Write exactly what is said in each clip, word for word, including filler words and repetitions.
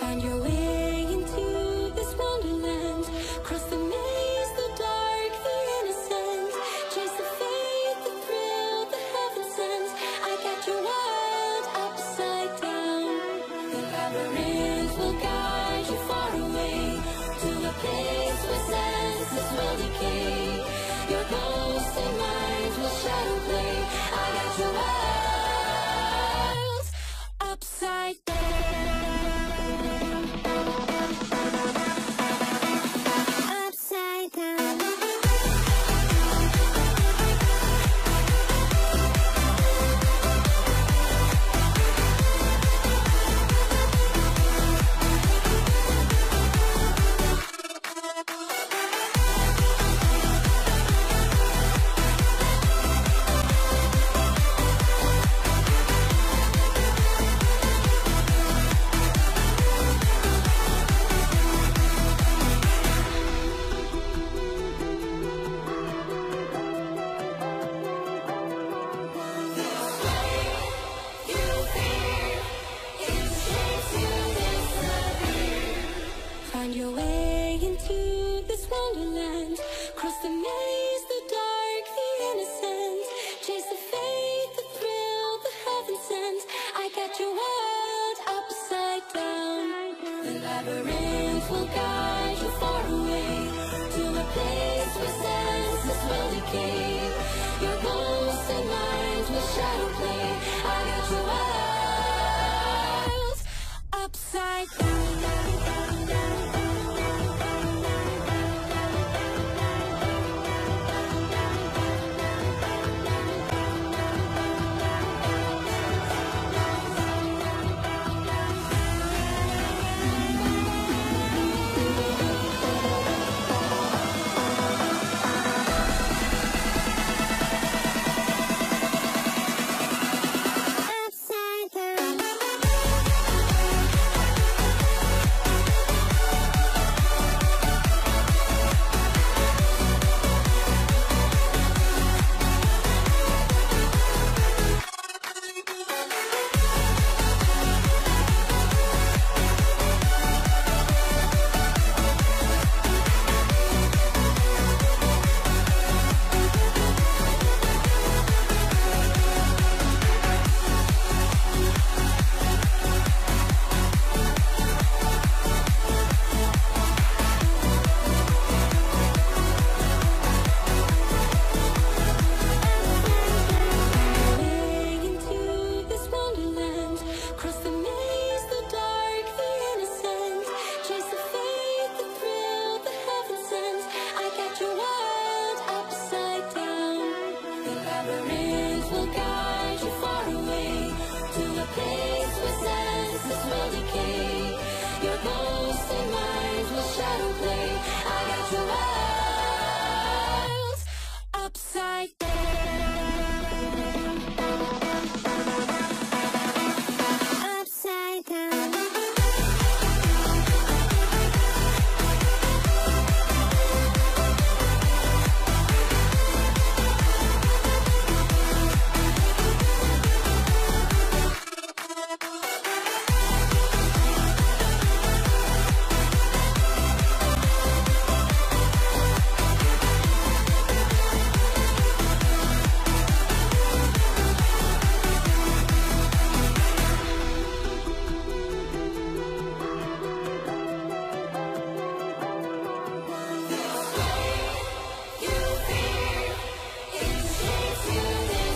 Find your way into this wonderland. Cross the maze, the dark, the innocent. Chase the faith, the thrill, the heaven sent. I got your world upside down. The labyrinth will guide you far away to a place where senses will decay. Your ghostly mind will shadow play. I got your world upside down. Find your way into this wonderland. Cross the maze, the dark, the innocent. Chase the faith, the thrill, the heaven sent. I got your world upside down. The labyrinth will guide you far away to a place where senses will decay. Your ghosts and minds will shadow play. I got your world upside down. Shadow play. I got your world upside down.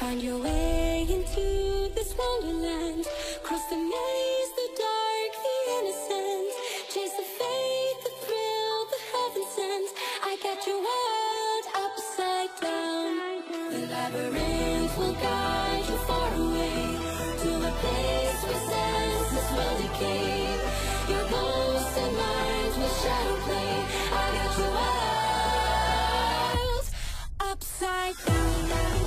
Find your way into this wonderland. Cross the maze, the dark, the innocent. Chase the faith, the thrill, the heaven sent. I got your world upside down. The labyrinth will guide you far away to a place where senses will decay. Your ghosts and minds will shadow play. I got your world upside down.